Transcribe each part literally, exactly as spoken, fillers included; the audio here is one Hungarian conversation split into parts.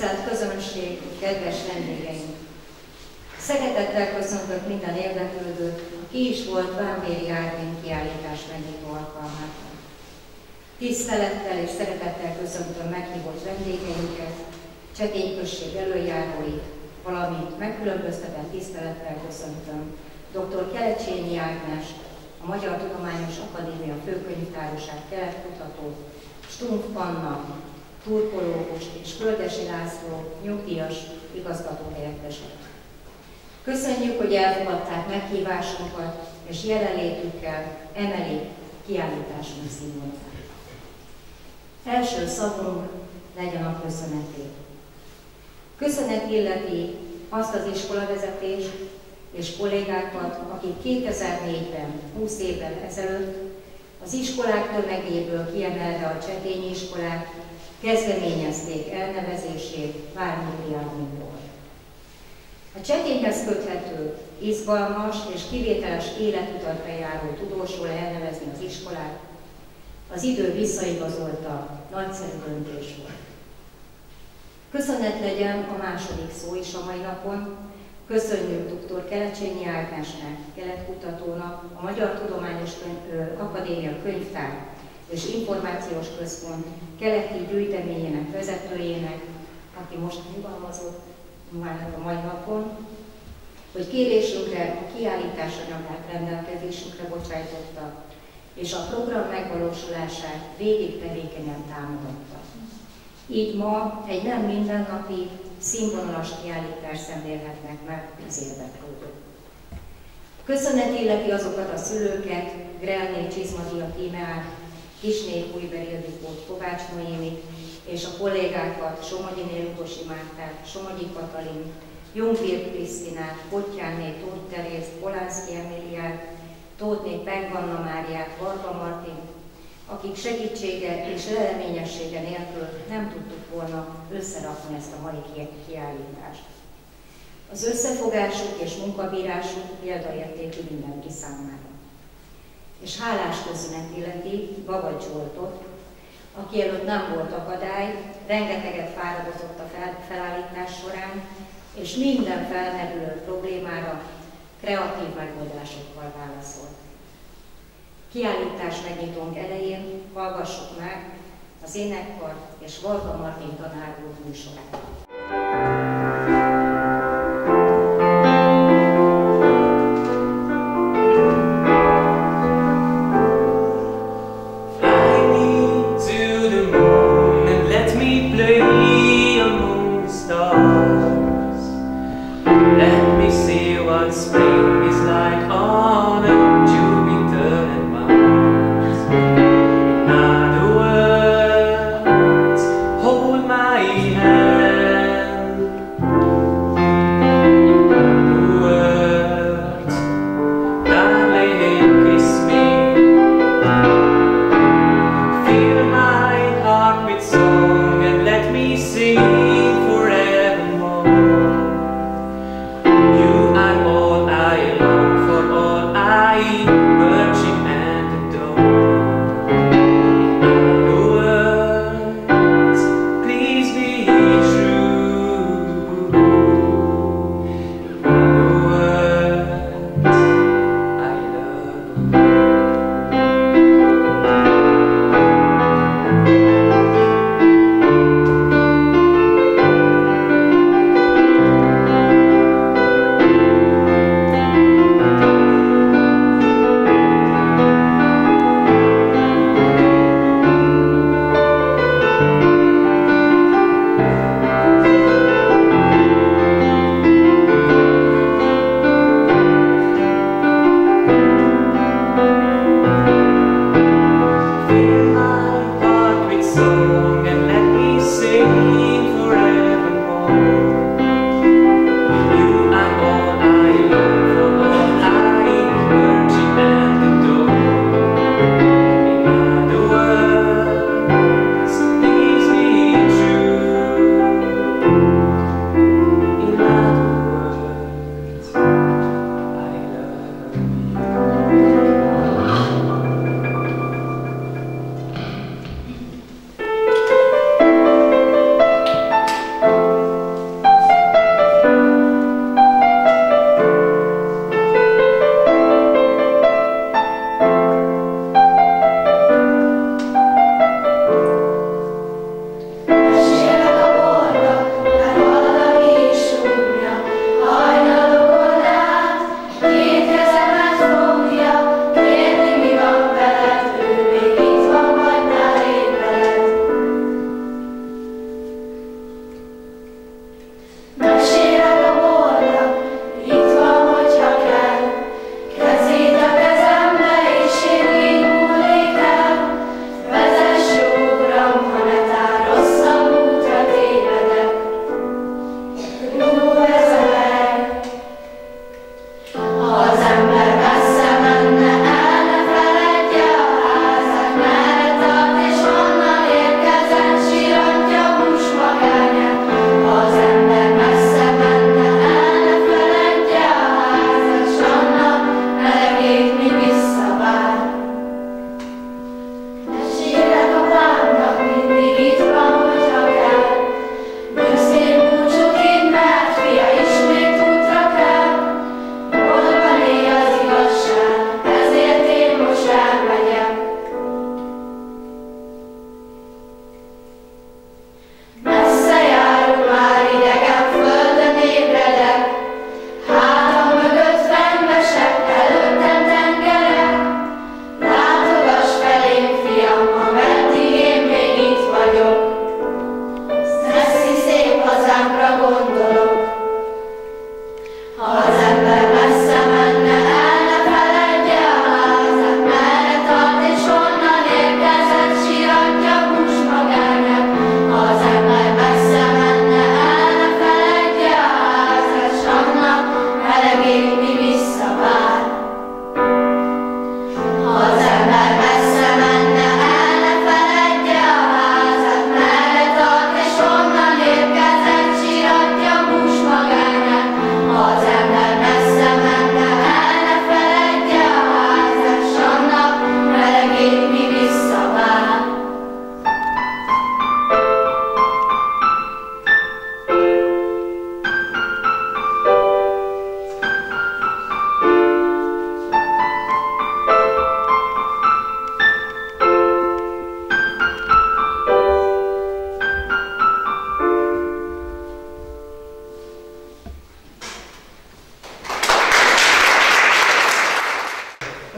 Tisztelt közönség, kedves vendégeink! Szeretettel köszöntök minden érdeklődőt, aki is volt Vámbéry Ármin kiállítás megnyitó alkalmát. Tisztelettel és szeretettel köszöntöm meghívott vendégeinket, Csetény község előjáróit, valamint megkülönböztetett tisztelettel köszöntöm dr. Kelecsényi Ármás, a Magyar Tudományos Akadémia főkönyvtárosát keletkutatót, Strunk Panna, turkológus és Földesi László, nyugdíjas igazgatóhelyetteset. Köszönjük, hogy elfogadták meghívásunkat, és jelenlétükkel emelik kiállításunk színvonalát. Első szavunk legyen a köszöneté. Köszönet illeti azt az iskolavezetést és kollégákat, akik kétezer-négyben, húsz évvel ezelőtt az iskolák tömegéből kiemelve a csetényi iskolát kezdeményezték elnevezését Vámbéry Árminról. A Csetényhez köthető, izgalmas és kivételes életutat bejáró tudósról elnevezni az iskolát az idő visszaigazolta, nagyszerű döntés volt. Köszönet legyen a második szó is a mai napon. Köszönjük dr. Kelecsényi Ármásnak, keletkutatónak, a Magyar Tudományos Akadémia Könyvtár és Információs Központ keleti gyűjteményének vezetőjének, aki most nyugalmazott már a mai napon, hogy kérésünkre a kiállítás anyagát rendelkezésünkre bocsájtotta, és a program megvalósulását végig tevékenyen támogatta. Így ma egy nem mindennapi, színvonalas kiállítást szemlélhetnek meg az érdeklődők. Köszönet illeti azokat a szülőket, Grelné Csizmadia Kímeár, Kisné Újberi Adipót, Kovács Maimit, és a kollégákat, Somogyi Mártát, Somogyi Katalin, Jungpil Krisztinát, Kotyánné Tóth Teréz, Polánszki Kieméliát, Tóthné Penganna Máriát, Varga Martin, akik segítsége és leleményessége nélkül nem tudtuk volna összerakni ezt a mai kiállítást. Az összefogásuk és munkabírásuk példaértékű mindenki számára. És hálás köszönet illeti Bagat Zsoltot, aki előtt nem volt akadály, rengeteget fáradozott a fel, felállítás során, és minden felmerülő problémára kreatív megoldásokkal válaszolt. Kiállítás megnyitónk elején hallgassuk meg az énekkar és Varga Martin tanár úr műsorát. Hold my hand.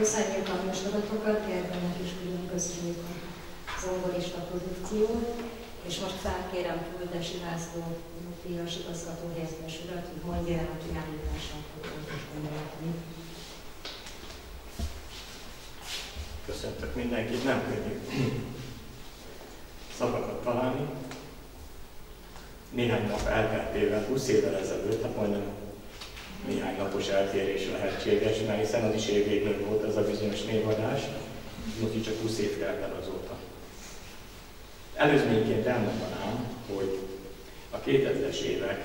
Köszönjük a jóslatokat, Gergőnek is külön köszönjük a zongorista produkciót, és most felkérem Földesi László nyugdíjas igazgató helyettes urat, hogy mondja el a kiállítással kapcsolatos gondolatni. Köszöntök mindenkit, nem könnyű szavakat találni. Néhány nap elteltével, húsz évvel ezelőtt, tehát majdnem néhány napos eltérés lehetséges, mert hiszen az is évvégén volt ez a bizonyos névadás, úgyhogy csak húsz év telt el azóta. Előzményként elmondanám, hogy a kétezres évek,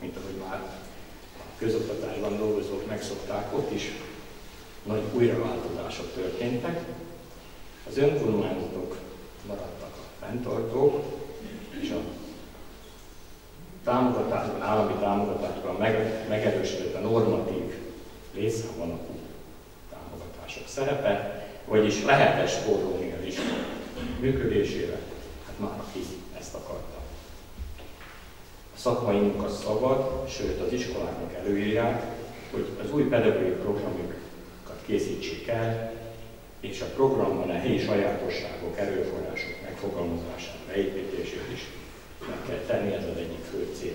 mint ahogy már a közoktatásban dolgozók megszokták, ott is nagy újraváltozások történtek. Az önkormányzatok maradtak a fenntartók, és a támogatásban, állami támogatásban meg, megerősödött a normatív létszámban a támogatások szerepe, vagyis lehetett spórolni az iskola működésére, hát már aki ezt akarta. A szakmai munka szabad, sőt az iskoláknak előírják, hogy az új pedagógiai programjukat készítsék el, és a programban a helyi sajátosságok, erőforrások megfogalmazását, beépítését is meg kell tenni, ez az egyik fő cél.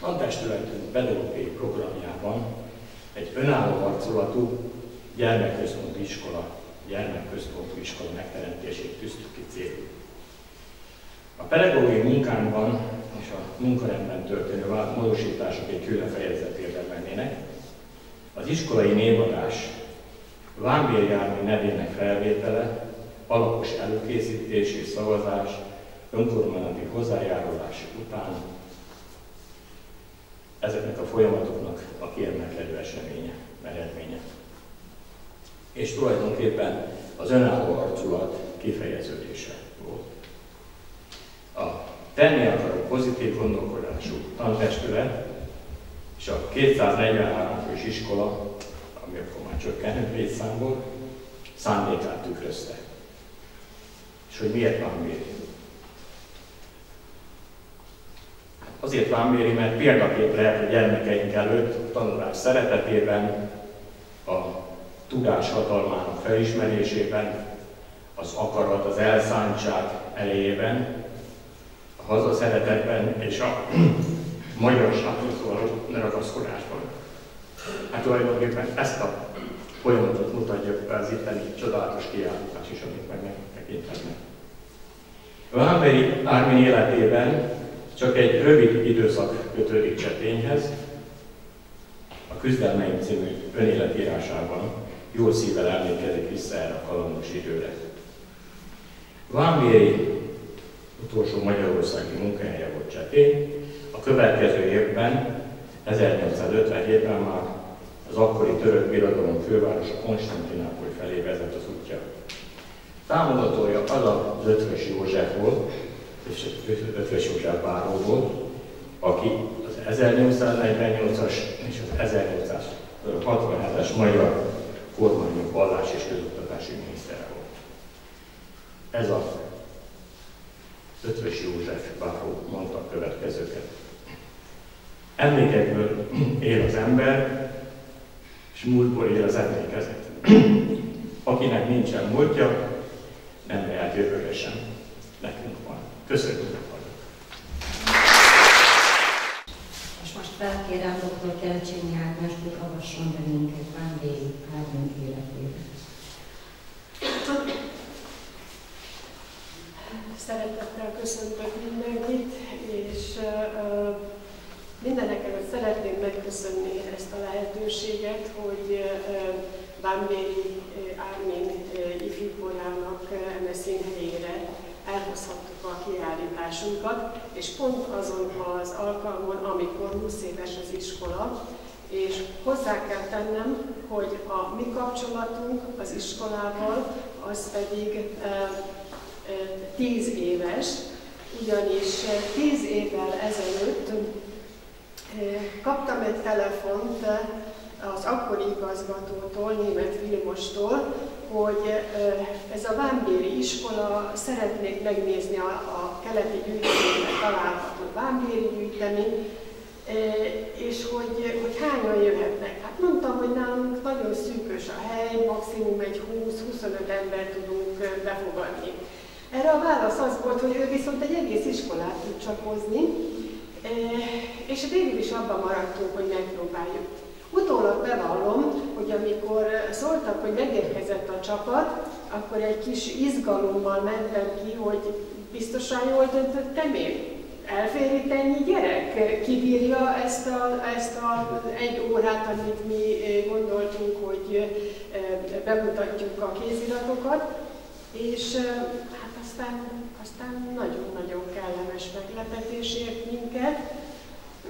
A tantestületünk pedagógiai programjában egy önálló harcolatú gyermekközpontú iskola, gyermekközpontú iskola megteremtését tűztük ki célul. A pedagógiai munkánkban és a munkarendben történő módosítások egy külön fejezet érdemelnének. Az iskolai névadás Vámbéry Ármin nevének felvétele, alapos előkészítés és szavazás, önkormányzati hozzájárulás után ezeknek a folyamatoknak a kiemelkedő eseménye, eredménye. És tulajdonképpen az önálló arculat kifejeződése volt. A tenni akaró pozitív gondolkodású tantestület és a kétszáznegyvenhárom fős iskola, ami akkor már csökkenő létszámból, szándékát tükrözte. És hogy miért van miért? Azért Vámbéry, mert példakép lehet a gyermekeink előtt a tanulás szeretetében, a tudás hatalmának felismerésében, az akarat, az elszántság erejében, a hazaszeretetben és a magyarsághoz való ragaszkodásban. Hát tulajdonképpen ezt a folyamatot mutatja be az itteni csodálatos kiállítás is, amit meg megtekinthetnek. Vámbéry Ármin életében csak egy rövid időszak kötődik Csetényhez. A Küzdelmeim című önéletírásában jó szívvel emlékezik vissza erre a kalandos időre. Vámbéry utolsó magyarországi munkahelye volt Csetény. A következő évben, ezernyolcszázötvenhétben már az akkori török birodalom fővárosa Konstantinápoly felé vezet az útja. Támogatója az az Eötvös József volt, és Eötvös József báró volt, aki az ezernyolcszáznegyvennyolcas és az ezernyolcszázhatvanhetes magyar kormányok vallás és közoktatási minisztere volt. Ez az Eötvös József báró mondta a következőket. Emlékekből él az ember, és múltból él az emlékezet. Akinek nincsen múltja, nem lehet jövőre sem. Nekünk van. Köszönjük! És most felkérem doktor Kelecsényi Ármást, hogy avasson be minket Vámbéry Ármin életére. Szeretettel köszöntök mindenkit, és uh, mindenekelőtt szeretném megköszönni ezt a lehetőséget, hogy uh, Vámbéry Ármin uh, ifjúkorának uh, eme színhelyére elhozhattuk a kiállításunkat, és pont azon az alkalmon, amikor húsz éves az iskola, és hozzá kell tennem, hogy a mi kapcsolatunk az iskolával, az pedig tíz éves, ugyanis tíz évvel ezelőtt kaptam egy telefont az akkori igazgatótól, Németh Vilmostól, hogy ez a vámbéry iskola, szeretnék megnézni a, a keleti gyűjteményben található vámbéry gyűjtemény, és hogy, hogy hányan jöhetnek. Hát mondtam, hogy nálunk nagyon szűkös a hely, maximum egy húsz-huszonöt ember tudunk befogadni. Erre a válasz az volt, hogy ő viszont egy egész iskolát tud csapozni, és végül is abban maradtunk, hogy megpróbáljuk. Utólag bevallom, hogy amikor szóltak, hogy megérkezett a csapat, akkor egy kis izgalommal mentem ki, hogy biztosan jól döntöttem én. Elfér itt ennyi gyerek? Kibírja ezt az egy órát, amit mi gondoltunk, hogy bemutatjuk a kéziratokat, és hát aztán nagyon-nagyon kellemes meglepetés ért minket,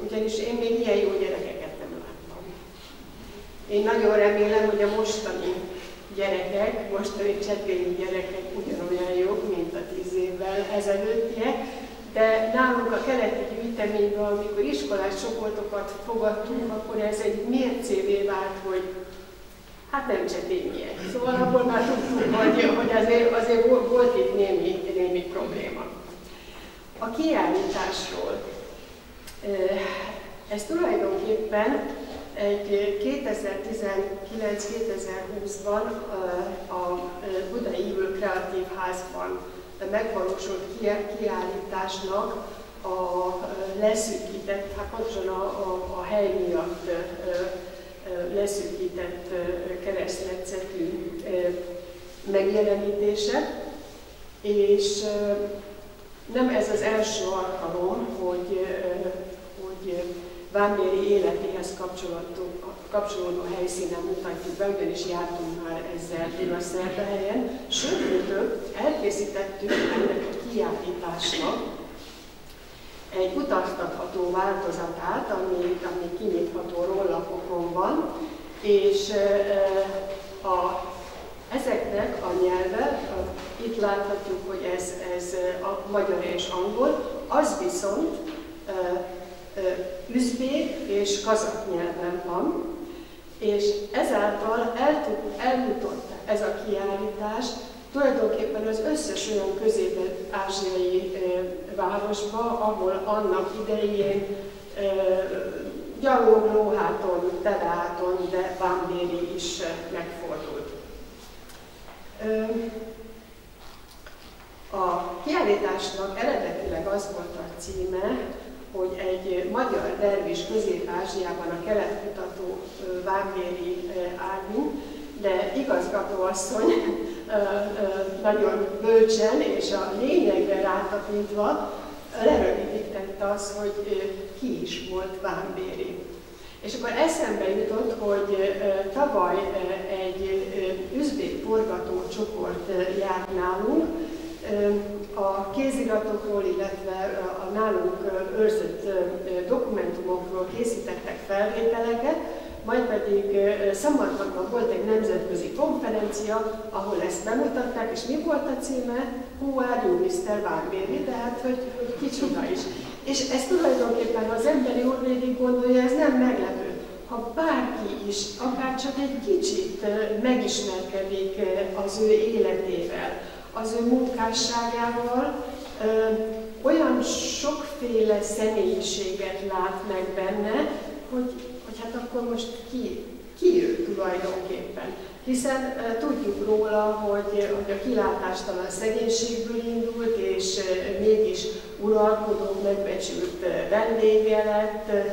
ugyanis én még ilyen jó gyerekeket nem láttam. Én nagyon remélem, hogy a mostani gyerekek, mostani csetényi gyerekek ugyanolyan jók, mint a tíz évvel ezelőttiek, de nálunk a keleti gyűjteményben, amikor iskolás csoportokat fogadtunk, akkor ez egy mércévé vált, hogy hát nem csetényiek. Szóval akkor már tudtuk, hogy, hogy azért, azért volt, volt itt némi, némi probléma. A kiállításról. Ez tulajdonképpen egy kétezer-tizenkilenc kétezer-húszban a Budai Kreatív Házban megvalósult kiállításnak a leszűkített, hát pontosan a, a, a hely miatt leszűkített keresztretszetű megjelenítése, és nem ez az első alkalom, hogy, hogy Vámbéry életéhez kapcsolódó helyszínen mutatjuk be, ugyanis jártunk már ezzel Dél-Szerdahelyen, sőt, elkészítettük ennek a kiállításnak egy utaztatható változatát, ami, ami kinyitható rollapokon van, és a, a, ezeknek a nyelve, a, itt láthatjuk, hogy ez, ez a magyar és angol, az viszont a, üzbék és kazak nyelven van, és ezáltal el tud, eljutott ez a kiállítás tulajdonképpen az összes olyan közép-ázsiai városba, ahol annak idején e, gyalog, lóháton, teráton, de Vámbéry is megfordult. E, a kiállításnak eredetileg az volt a címe, hogy egy magyar dervis Közép-Ázsiában a keletkutató Vámbéry Ármin, de igazgatóasszony nagyon bölcsen és a lényegre rátapintva lerövidítette azt, hogy ki is volt Vámbéry. És akkor eszembe jutott, hogy tavaly egy üzbék forgatócsoport járt nálunk, a kéziratokról, illetve a nálunk őrzött dokumentumokról készítettek felvételeket, majd pedig Szamarkandban volt egy nemzetközi konferencia, ahol ezt bemutatták, és mi volt a címe? Who are you, miszter Vámbéry? Tehát, hogy, hogy kicsoda is. És ez tulajdonképpen, ha az emberi úr végig gondolja, ez nem meglepő. Ha bárki is, akár csak egy kicsit megismerkedik az ő életével, az ő munkásságával, ö, olyan sokféle személyiséget lát meg benne, hogy, hogy hát akkor most ki, ki ő tulajdonképpen. Hiszen ö, tudjuk róla, hogy, hogy a kilátástalan szegénységből indult, és ö, mégis uralkodó, megbecsült vendége lett,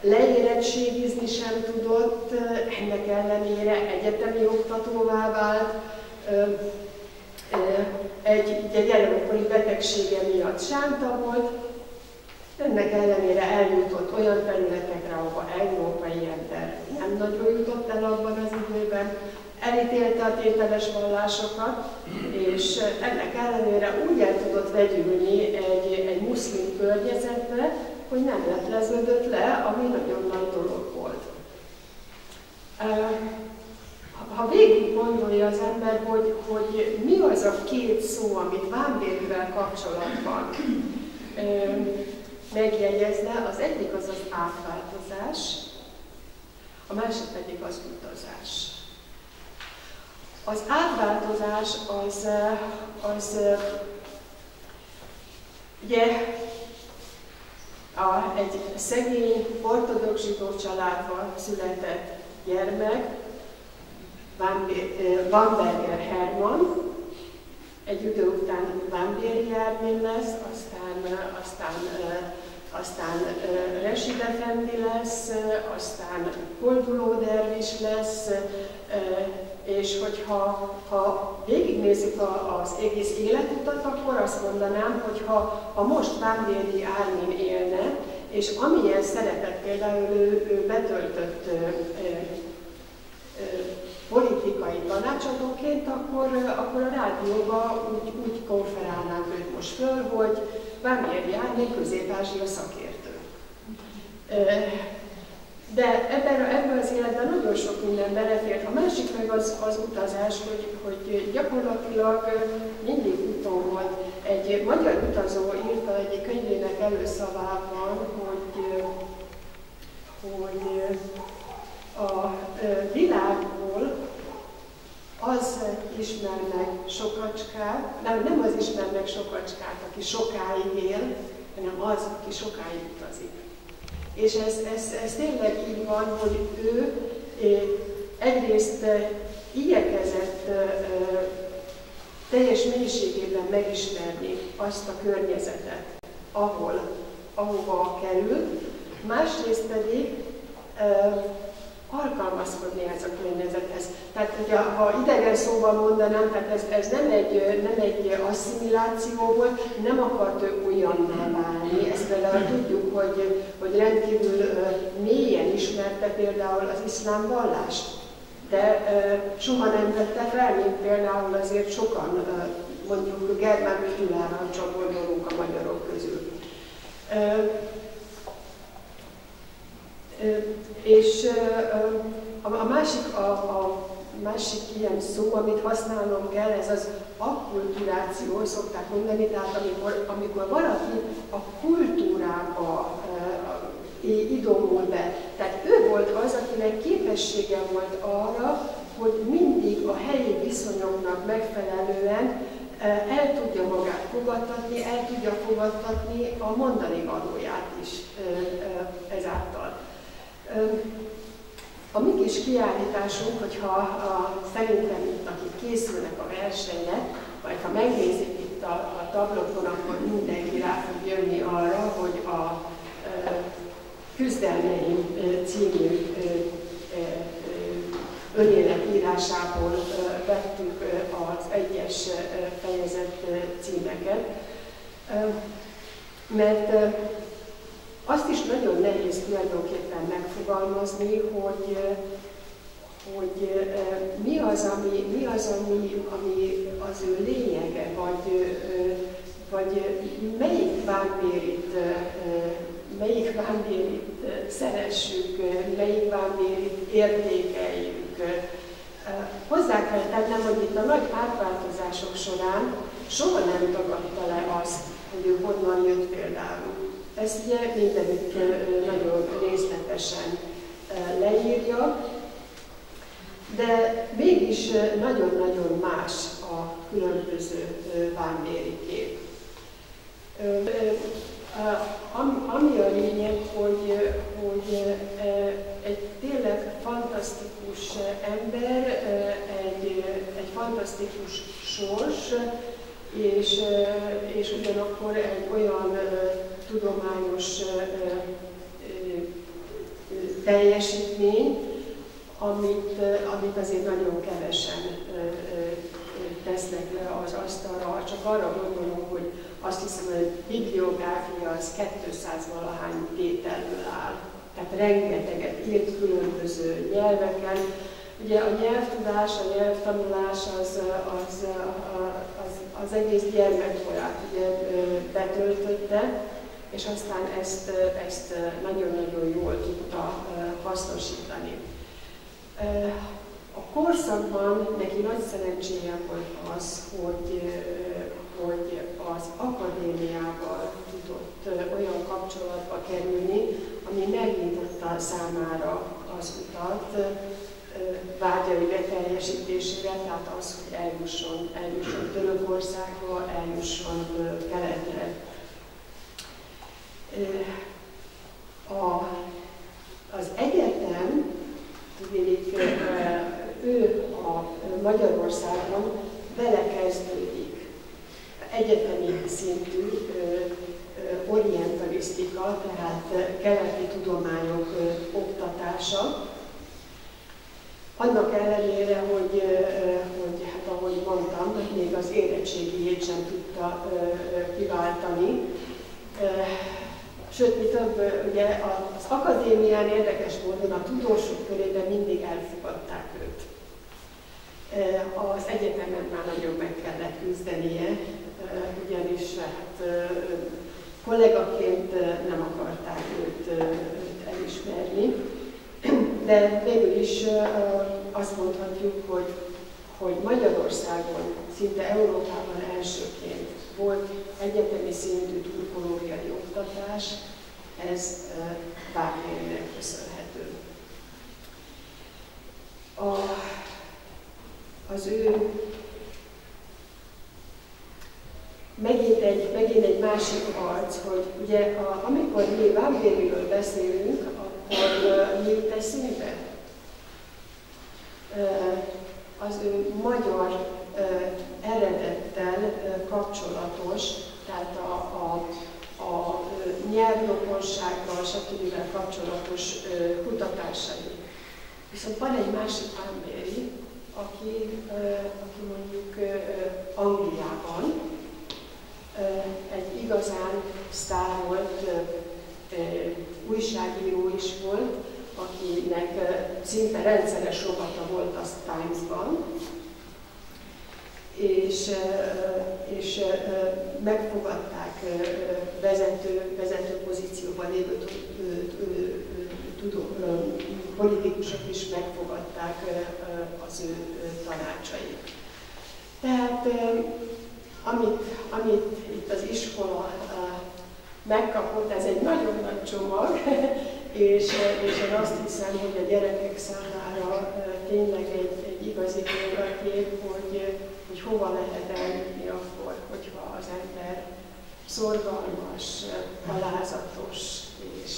leérettségizni sem tudott, ennek ellenére egyetemi oktatóvá vált, ö, egy, egy gyermekkori betegsége miatt sánta volt, ennek ellenére eljutott olyan területekre, ahova európai ember nem nagyon jutott el abban az időben, elítélte a tételes vallásokat, és ennek ellenére úgy el tudott vegyülni egy, egy muszlim környezetbe, hogy nem lepleződött le, ami nagyon nagy dolog volt. Ha végig gondolja az ember, hogy, hogy mi az a két szó, amit Vámbéryvel kapcsolatban ö, megjegyezne, az egyik az az átváltozás, a másik pedig az utazás. Az átváltozás az, az ugye, a, egy szegény, ortodox zsidó családban született gyermek, Bamberger Hermann, egy idő után Vámbéry Ármin lesz, aztán, aztán, aztán Reside Fendi lesz, aztán Kolduló Dervis lesz, és hogyha ha végignézzük az egész életutat, akkor azt mondanám, hogy ha, ha most Vámbéry Ármin élne, és amilyen szerepet például ő, ő betöltött ö, ö, politikai tanácsadóként, akkor, akkor a rádióba úgy, úgy konferálnánk őt most föl, hogy Vámbéry Ármin közép-ázsia szakértő. De ebben, ebben az életben nagyon sok minden belefért. A másik meg az, az utazás, hogy, hogy gyakorlatilag mindig úton volt. Egy magyar utazó írta egyik könyvének előszavában, hogy, hogy a világból az ismer meg sokacskát, nem, nem az ismer meg sokacskát, aki sokáig él, hanem az, aki sokáig utazik. És ez, ez, ez tényleg így van, hogy ő egyrészt igyekezett teljes mélységében megismerni azt a környezetet, ahol, ahova került, másrészt pedig alkalmazkodni ez a környezethez. Tehát, hogyha, ha idegen szóval mondanám, tehát ez, ez nem egy, nem egy asszimiláció volt, nem akart ő olyanná válni. Ezt például tudjuk, hogy, hogy rendkívül mélyen ismerte például az iszlám vallást, de soha nem vette fel, mint például azért sokan, mondjuk Germanus Gyulára csapolgolunk a magyarok közül. És a másik, a, a másik ilyen szó, amit használnom kell, ez az akkulturáció, szokták mondani, tehát amikor, amikor valaki a kultúrába idomul be. Tehát ő volt az, akinek képessége volt arra, hogy mindig a helyi viszonyoknak megfelelően el tudja magát fogadtatni, el tudja fogadtatni a mondani valóját is ezáltal. A mi kis kiállításunk, hogyha a, szerintem itt, akik készülnek a versenyre, vagy ha megnézik itt a, a tablokon, akkor mindenki rá fog jönni arra, hogy a, a Küzdelmeim című önéletírásából vettük az egyes fejezet címeket, mert azt is nagyon nehéz tulajdonképpen megfogalmazni, hogy, hogy mi az, ami, mi az, ami, ami az ő lényege, vagy, vagy melyik Vámbéryt, melyik Vámbéryt szeressük, melyik Vámbéryt értékeljük. Hozzá kell tennem, hogy itt a nagy átváltozások során soha nem tagadta le azt, hogy ő honnan jött például. Ezt ugye mindenütt nagyon részletesen leírja, de mégis nagyon-nagyon más a különböző Vámbéry kép. Ami a lényeg, hogy, hogy egy tényleg fantasztikus ember, egy, egy fantasztikus sors, és, és ugyanakkor egy olyan tudományos teljesítmény, amit, amit azért nagyon kevesen tesznek le az asztalra, csak arra gondolom, hogy azt hiszem, hogy a bibliográfia az kétszáz valahány tételből áll. Tehát rengeteget írt különböző nyelveken. Ugye a nyelvtudás, a nyelvtanulás az, az, az, az egész gyermekkorát ugye betöltötte, és aztán ezt, ezt nagyon-nagyon jól tudta hasznosítani. A korszakban neki nagy szerencséje volt az, hogy, hogy az akadémiával tudott olyan kapcsolatba kerülni, ami megnyitotta számára az utat vágyai beteljesítésére, tehát az, hogy eljusson, eljusson Törökországba, eljusson Keletre. Magyarországon vele kezdődik egyetemi szintű orientalisztika, tehát keleti tudományok oktatása. Annak ellenére, hogy, hogy hát ahogy mondtam, még az érettségijét sem tudta kiváltani. Sőt, mi több, ugye az akadémián érdekes módon a tudósok körében mindig elfogadták őt. Az egyetemen már nagyon meg kellett küzdenie, ugyanis hát kollégaként nem akarták őt elismerni. De végül is azt mondhatjuk, hogy, hogy Magyarországon szinte Európában elsőként volt egyetemi szintű turkológiai oktatás, ez Vámbérynek köszönhető. A, az ő megint egy, megint egy másik arc, hogy ugye a, amikor mi Vámbéryről beszélünk, akkor mi jut eszünkbe? Az ő magyar eredettel kapcsolatos, tehát a, a, a nyelvrokonsággal, stb. Kapcsolatos kutatásai. Viszont van egy másik Vámbéry, aki, aki mondjuk Angliában egy igazán sztár volt, újságíró is volt, akinek szinte rendszeres rovata volt a Times-ban, és, és megfogadták vezető, vezető pozícióban lévő tudó, politikusok is megfogadták az ő tanácsait. Tehát amit, amit itt az iskola megkapott, ez egy nagyon nagy csomag, és, és én azt hiszem, hogy a gyerekek számára tényleg egy, egy igazi példakép, hogy, hogy hova lehet eljutni akkor, hogyha az ember szorgalmas, alázatos és,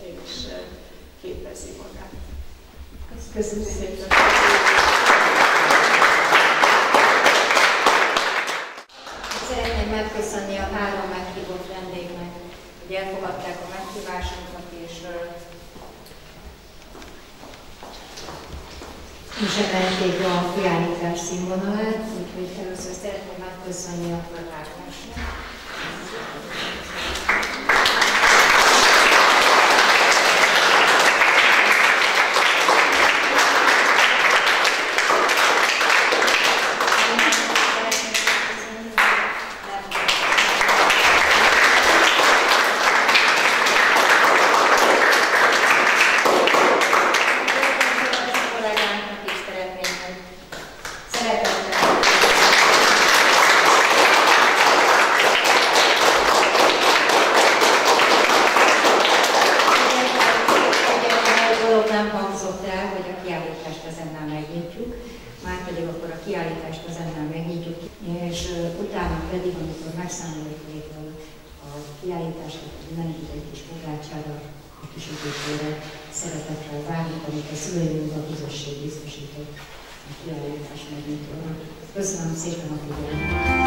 és képezi magát. Köszönöm szépen! Szeretném megköszönni a három meghívott vendégnek, hogy elfogadták a meghívásunkat, és is emelték a kiállítás színvonalát, úgyhogy először szeretném megköszönni a Földháznásnak. Köszönöm szépen a figyelmet!